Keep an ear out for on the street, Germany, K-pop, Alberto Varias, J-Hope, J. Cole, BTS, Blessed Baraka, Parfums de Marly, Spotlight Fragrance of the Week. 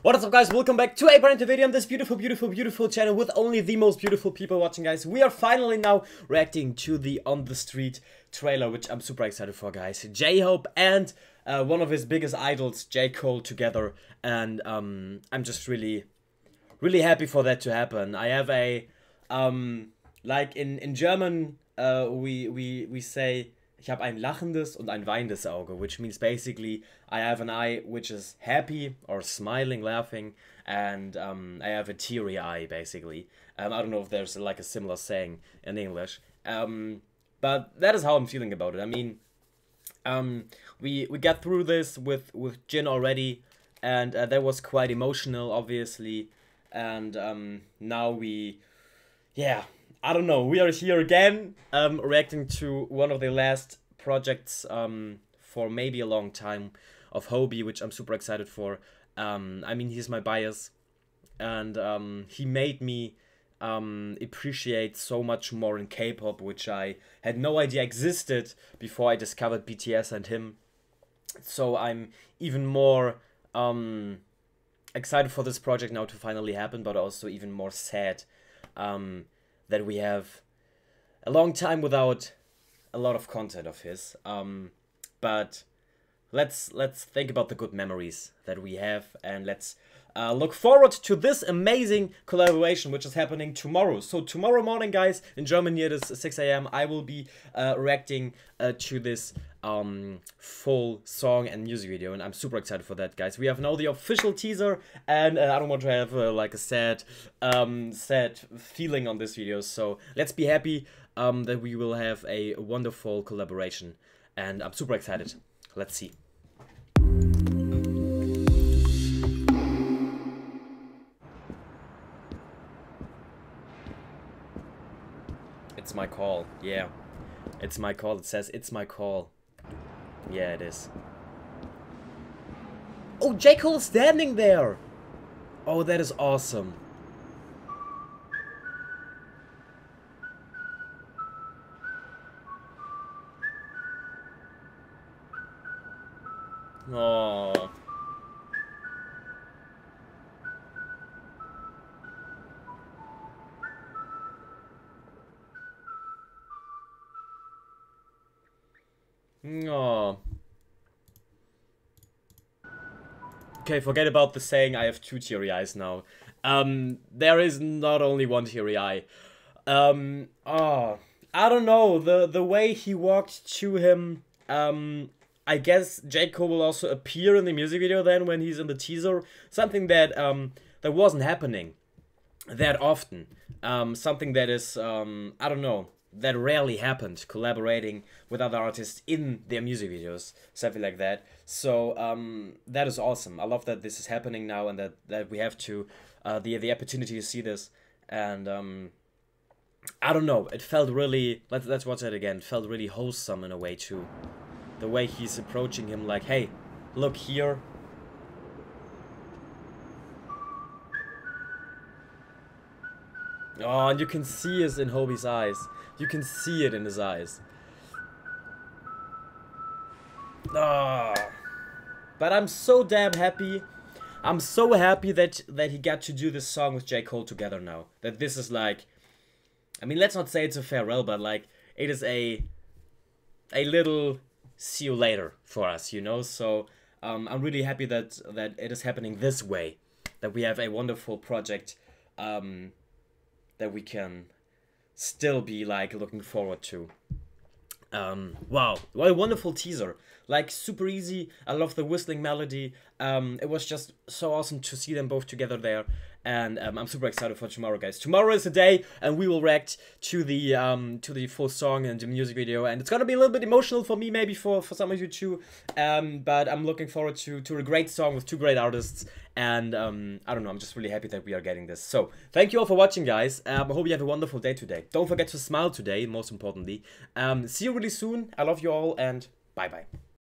What is up, guys? Welcome back to a brand new video on this beautiful channel with only the most beautiful people watching, guys. We are finally now reacting to the On the Street trailer, which I'm super excited for, guys. J-Hope and one of his biggest idols, J. Cole, together, and I'm just really happy for that to happen. I have a like in German we say ich habe ein lachendes und ein weinendes Auge, which means basically I have an eye which is happy or smiling, laughing, and I have a teary eye, basically. I don't know if there's like a similar saying in English, but that is how I'm feeling about it. I mean, we got through this with Jin already, and that was quite emotional, obviously, and now I don't know, we are here again, reacting to one of the last projects for maybe a long time of Hobie, which I'm super excited for. I mean, he's my bias, and he made me appreciate so much more in K-pop, which I had no idea existed before I discovered BTS and him. So I'm even more excited for this project now to finally happen, but also even more sad that we have a long time without a lot of content of his, but let's think about the good memories that we have, and let's look forward to this amazing collaboration, which is happening tomorrow. So tomorrow morning, guys, in Germany it is 6 AM, I will be reacting to this full song and music video, and I'm super excited for that, guys. We have now the official teaser, and I don't want to have like a sad feeling on this video, so let's be happy that we will have a wonderful collaboration, and I'm super excited. Let's see. It's my call. Yeah, it's my call. It says it's my call. Yeah, it is. Oh, J. Cole's standing there. Oh, that is awesome. Oh. No. Okay, forget about the saying I have two teary eyes now. There is not only one teary eye. I don't know, the way he walked to him. I guess J. Cole will also appear in the music video then when he's in the teaser. Something that that wasn't happening that often. Something that is I don't know, that rarely happened, collaborating with other artists in their music videos, something like that. So that is awesome. I love that this is happening now, and that we have to the opportunity to see this. And I don't know, it felt really, let's watch that again. It felt really wholesome in a way too. The way he's approaching him, like, hey, look here. Oh, and you can see it in Hobie's eyes. You can see it in his eyes. Oh. But I'm so damn happy. I'm so happy that he got to do this song with J. Cole together now. That this is like, I mean, let's not say it's a farewell, but like, it is a little see you later for us, you know. So I'm really happy that it is happening this way, that we have a wonderful project that we can still be like looking forward to. Wow, what a wonderful teaser, like super easy. I love the whistling melody. It was just so awesome to see them both together there, and I'm super excited for tomorrow, guys. Tomorrow is the day, and we will react to the full song and the music video, and it's gonna be a little bit emotional for me, maybe for some of you too, but I'm looking forward to a great song with two great artists, and I don't know, I'm just really happy that we are getting this. So thank you all for watching, guys. I hope you have a wonderful day today. Don't forget to smile today, most importantly. See you really soon. I love you all, and bye bye.